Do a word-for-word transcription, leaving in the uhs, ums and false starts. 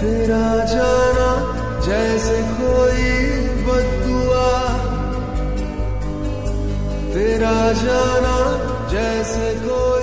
तेरा जाना जैसे कोई बद्दुआ, तेरा जाना जैसे कोई